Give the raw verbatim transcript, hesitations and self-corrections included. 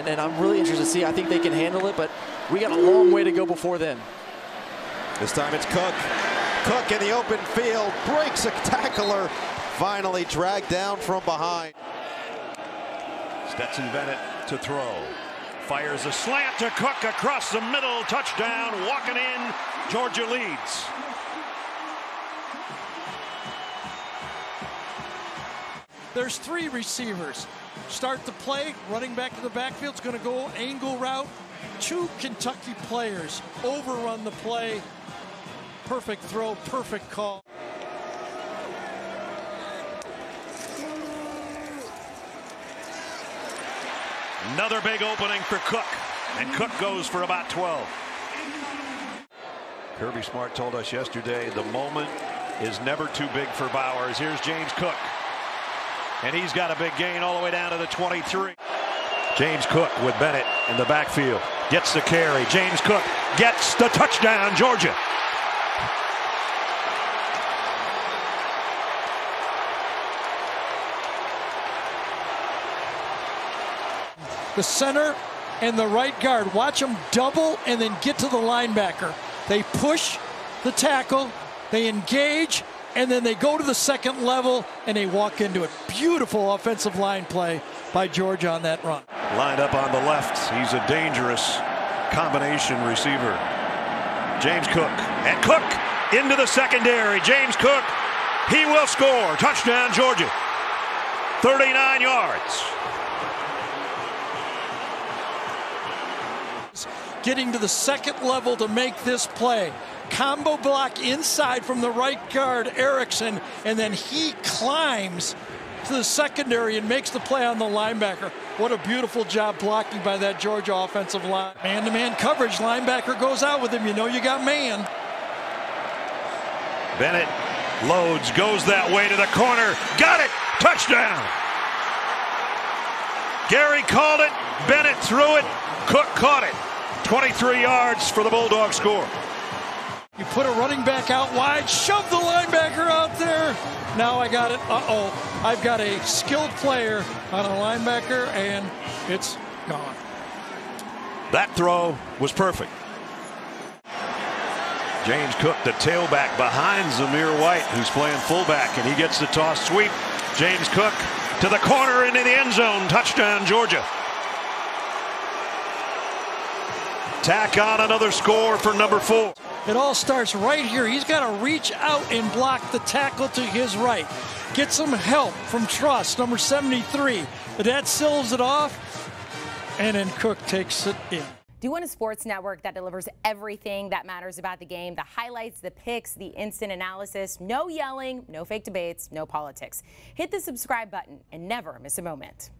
and, and I'm really interested to see. I think they can handle it, but we got a long way to go before then. This time it's Cook. Cook in the open field, breaks a tackler, finally dragged down from behind. Stetson Bennett to throw. Fires a slant to Cook across the middle, touchdown, walking in, Georgia leads. There's three receivers. Start the play, running back to the backfield, it's going to go angle route. Two Kentucky players overrun the play. Perfect throw, perfect call. Another big opening for Cook, and Cook goes for about twelve. Kirby Smart told us yesterday the moment is never too big for Bowers. Here's James Cook. And he's got a big gain all the way down to the twenty-three. James Cook with Bennett in the backfield. Gets the carry. James Cook gets the touchdown, Georgia. The center and the right guard. Watch them double and then get to the linebacker. They push the tackle. They engage. And then they go to the second level, and they walk into it. Beautiful offensive line play by Georgia on that run. Lined up on the left. He's a dangerous combination receiver. James Cook. And Cook into the secondary. James Cook, he will score. Touchdown, Georgia. thirty-nine yards. Getting to the second level to make this play. Combo block inside from the right guard, Erickson, and then he climbs to the secondary and makes the play on the linebacker. What a beautiful job blocking by that Georgia offensive line. Man-to-man coverage, linebacker goes out with him. You know you got man. Bennett loads, goes that way to the corner. Got it! Touchdown! Gary called it, Bennett threw it, Cook caught it. twenty-three yards for the Bulldog score. You put a running back out wide, shove the linebacker out there. Now I got it. Uh-oh. I've got a skilled player on a linebacker, and it's gone. That throw was perfect. James Cook, the tailback, behind Zamir White, who's playing fullback, and he gets the toss sweep. James Cook to the corner into the end zone. Touchdown, Georgia. Tack on another score for number four. It all starts right here. He's got to reach out and block the tackle to his right. Get some help from Truss, number seventy-three. But that seals it off, and then Cook takes it in. Do you want a sports network that delivers everything that matters about the game? The highlights, the picks, the instant analysis, no yelling, no fake debates, no politics. Hit the subscribe button and never miss a moment.